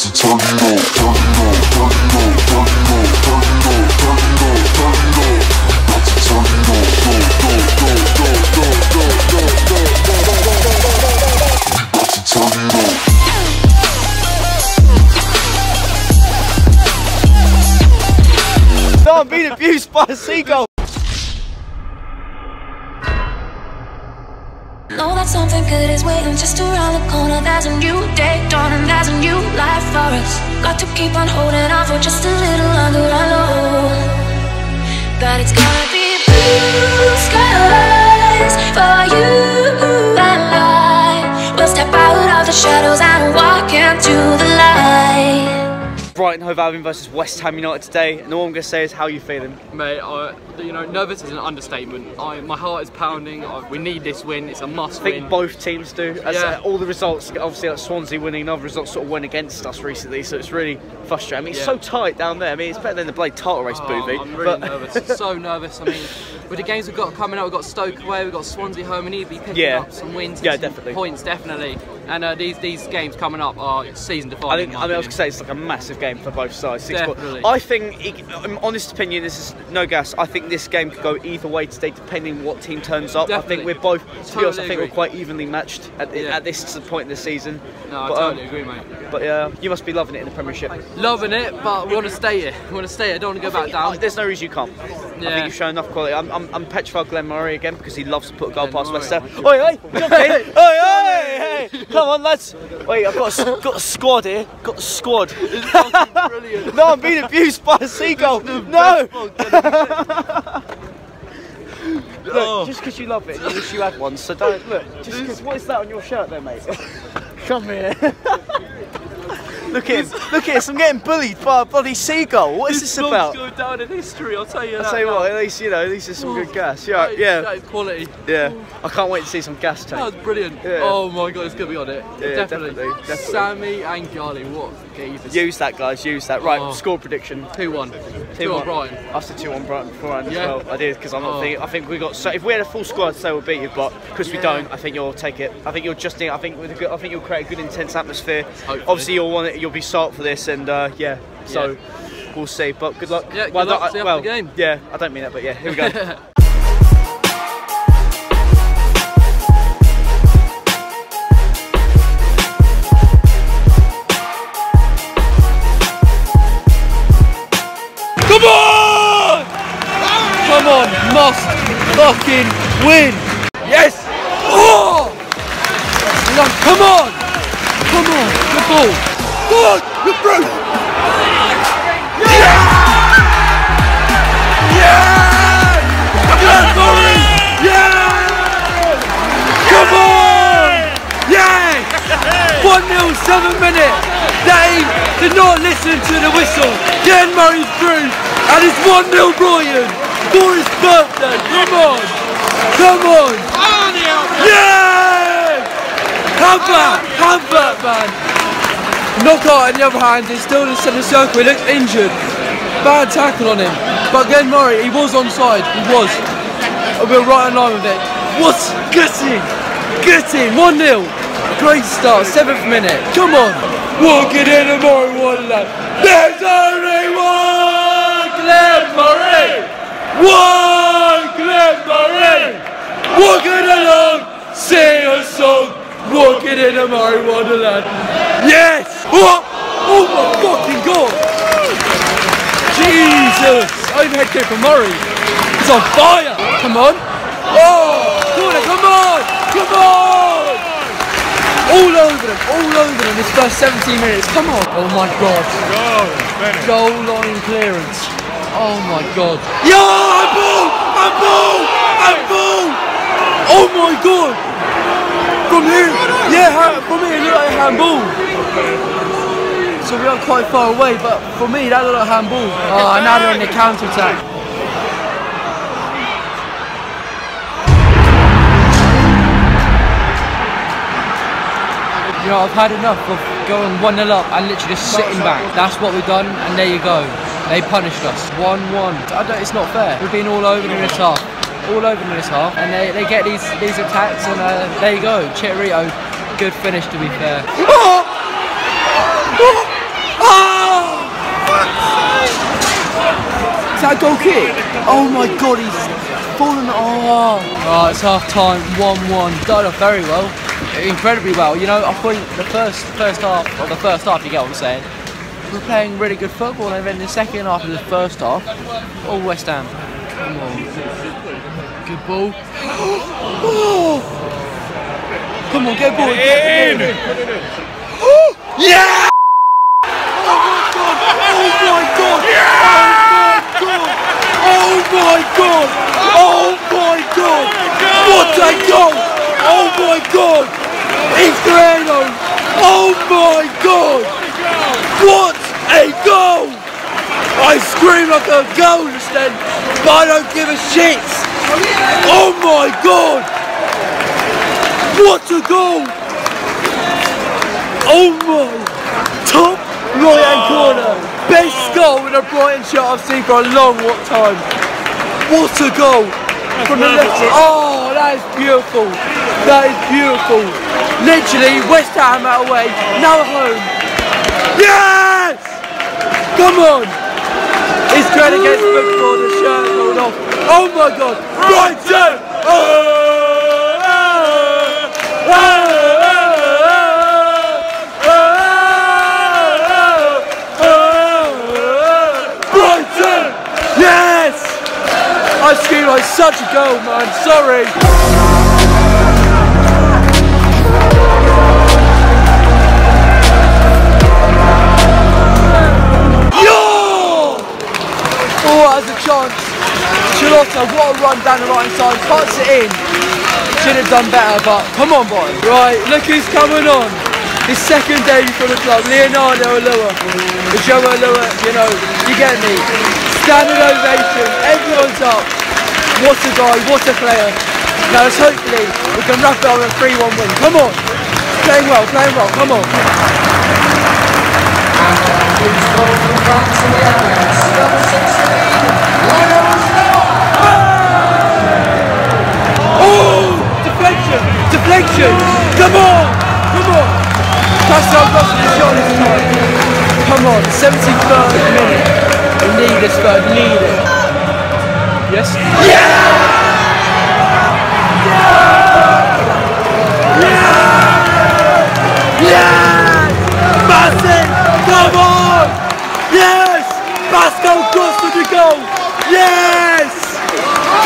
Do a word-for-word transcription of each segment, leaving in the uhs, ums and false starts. to turn it up, turn it up, turn it up, turn it up, turn it up, turn it up, turn it up. Got to turn it up, go, go, go, go, go, go, go, go, go, go, go, go. We got to turn it up. No, I'm being abused by a seagull. Know that something good is waiting just around the corner. There's a new day dawning, there's a new life for us. Got to keep on holding on for just a little longer. I know that it's gonna be blue skies for you and I. We'll step out of the shadows and walk into the light. Brighton Hove Albion versus West Ham United today, and all I'm gonna say is, how are you feeling? Mate, I... you know, nervous is an understatement. I, my heart is pounding. I, we need this win. It's a must win. I think win. Both teams do. As, yeah. uh, all the results, obviously, like Swansea winning, and other results sort of went against us recently, so it's really frustrating. I mean, it's yeah. so tight down there. I mean, it's better than the Blade Tartar Race, oh, booby. I'm really but... nervous. So nervous. I mean, with the games we've got coming up, we've got Stoke away, we've got Swansea home, and he'd be picking yeah. up some wins, yeah, some definitely. points, definitely. And uh, these these games coming up are season defining. I think. I mean, I was gonna say it's like a massive game for both sides. Six definitely. I think, in my honest opinion, this is no gas. I think this game could go either way today, depending on what team turns up. Definitely. I think we're both, to totally be honest, I think agree. we're quite evenly matched at, the, yeah. at this point in the season. No, I but, totally um, agree, mate. But uh, you must be loving it in the Premiership. Loving it, but we want to stay here. We want to stay here. I don't want to go I back think, down. There's no reason you can't. Yeah. I think you've shown enough quality. I'm, I'm, I'm petrified Glenn Murray again, because he loves to put a goal Glenn past West Ham. Oi, oi, oi, oi, come on, lads. Wait, I've got a, got a squad here. Got the squad. It's fucking brilliant. No, I'm being abused by a seagull. No. Look, oh. just because you love it, you wish you had one, so don't look. Just because, what is that on your shirt there, mate? Come here. Look at him, look at this, I'm getting bullied by a bloody seagull. What is this, this about? This going down in history, I'll tell you that. I'll tell you now. What, at least, you know, at least there's some oh, good gas. Yeah, that is, yeah. That is quality. Yeah. Oh. I can't wait to see some gas tank. That was brilliant. Yeah. Oh my god, it's going to be on it. Yeah, definitely. definitely. definitely. Sammy and Gali, what geezers. Use that, guys, use that. Right, oh. score prediction. two one. two one Brighton. I said two one Brighton beforehand yeah. as well. I did, because I'm not oh. thinking, I think we got, so if we had a full squad, so we'll beat you, but because yeah. we don't, I think you'll take it. I think you'll just, I think, with a good, I think you'll create a good intense atmosphere. Hopefully. Obviously, you'll want it. You'll be salt for this, and uh, yeah, so yeah. we'll see. But good luck. Yeah, good well, luck. I, see well, the game. Yeah, I don't mean that, but yeah, here we go. Come on! Come on, must fucking win. Yes! Oh! Come on! Come on, good ball. Good! You're through! Yeah! Yeah! Glenn Murray! Yeah! Come on! Yes! one nil, seven minutes. They did not listen to the whistle. Glenn Murray's through, and it's one nil Brighton for his birthday. Come on! Come on! Yeah! Comfort! Comfort, man! Knockout in the other hand, he's still in the centre circle, he looks injured. Bad tackle on him. But Glenn Murray, he was onside, he was. We were right in line with it. What? Gutting! Gutting! one nil! Great start, seventh minute. Come on! Walking in the Murray Wonderland. There's only one Glenn Murray! One Glenn Murray! Walking along, sing a song. Walking in the Murray Wonderland. Yes! Oh, oh my fucking god! Jesus! Overhead kick from Murray. It's on fire! Come on! Oh! Corner, come on! Come on! All over them, all over them this first seventeen minutes. Come on! Oh my god! Goal line clearance. Oh my god! Yo! I ball! I ball! I ball! Oh my god! From here, yeah, from here it looked like a handball. So we are quite far away, but for me that looked like a handball. Oh, and now they're in the counter attack. You know, I've had enough of going one nil up and literally just sitting back. That's what we've done, and there you go. They punished us. one one. I don't, it's not fair. We've been all over in this half. all over in this half, and they, they get these these attacks, and uh, there you go, Chicharito, good finish to be fair. Oh! Oh! Oh! Is that a goal kick? Oh my god, he's fallen. Oh. Oh, it's half time, one one. Done off very well. Incredibly well. You know, I think the first first half, or the first half, you get what I'm saying, we were playing really good football, and then the second half of the first half, all West Ham. Come on. Good ball. Oh. Come on, get a ball. Get in. Oh. Yeah! Oh my god! Oh my god! What a goal! Oh my god! Izquierdo! Oh my god! What a goal! I screamed like a goalless then, but I don't give a shit! Oh my god! What a goal! Oh my! Top right hand corner! Best goal in a Brighton shirt I've seen for a long what time! What a goal from the left. Oh, that is beautiful. That is beautiful. Literally, West Ham out away, now at home. Yes! Come on. It's great against football, the shirt rolled off. Oh my god. Right turn. Oh, oh, oh. I screamed like such a goal, man, sorry! Yo! Oh, that was a chance. Chicharito, what a run down the right side, cuts it in. Should have done better, but come on, boy. Right, look who's coming on. His second debut for the club, Leonardo Ulloa. Leonardo Ulloa, you know, you get me. Standing ovation, everyone's up. What a guy, what a player. Now let's hopefully we can wrap it up with a three one win. Come on. Playing well, playing well, come on. Oh, deflection, deflection. Come on, come on. That's how I've got to the shot this time. Come on, seventy-third minute. We need this guy, we need it. Yes? Yeah! Yeah! Yeah! Yes! Basco, come on! Yes! Basco goes to the goal! Yes!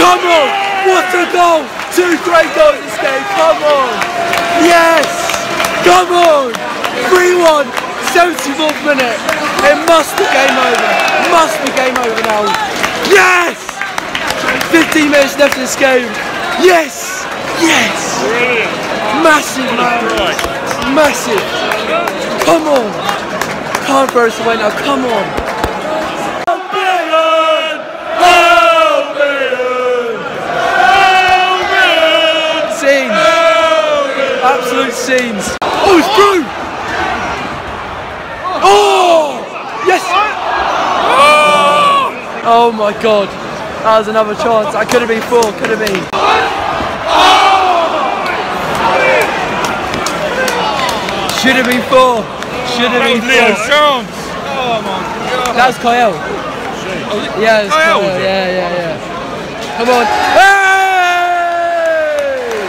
Come on! What a goal! Two great goals this game, come on! Yes! Come on! three one, seventy-fourth minute. It must be game over. Must be game over now. Yes! fifteen minutes left in this game. Yes! Yes! Massive, man. Massive. Come on. Can't throw us away now. Come on. Albion! Albion! Albion! Scenes. Absolute scenes. Oh, it's through! Oh! Yes! Oh my god, that was another chance. I could have been four, could have been. Should have been four, should have been four. That was Kyle. Yeah, it was Kyle, yeah, yeah, yeah. Come on. Hey!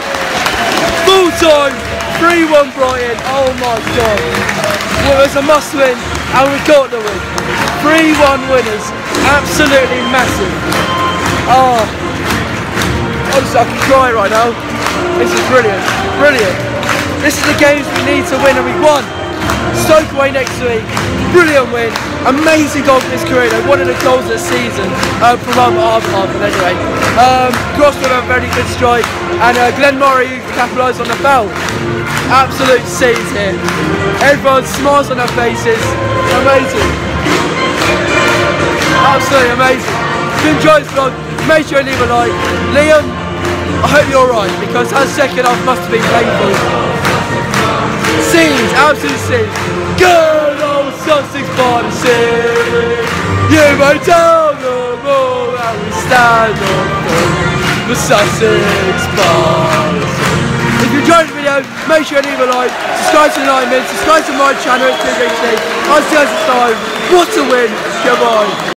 Full time, three one Brighton. Oh my god. Well, it was a must win, and we got the win. three one winners. Absolutely massive. Oh, honestly, I can cry right now. This is brilliant, brilliant. This is the games we need to win, and we won. Stoke away next week, brilliant win. Amazing goal for Izquierdo, one of the goals of the season uh, from our half, half, but anyway. Um, crossed with a very good strike, and uh, Glenn Murray capitalised on the foul. Absolute scenes here. Everyone smiles on their faces. Amazing. Absolutely amazing. If you enjoyed this vlog, make sure you leave a like. Liam, I hope you're alright, because that second half must have been painful. Scenes, absolute scenes. Good old Sussex by the sea. You may tell them all that we stand on the Sussex by the sea. enjoyed the video, make sure you leave a like, subscribe to the Nine Minutes, subscribe to my channel, it's two B T, I'll see you guys next time. What a win, goodbye.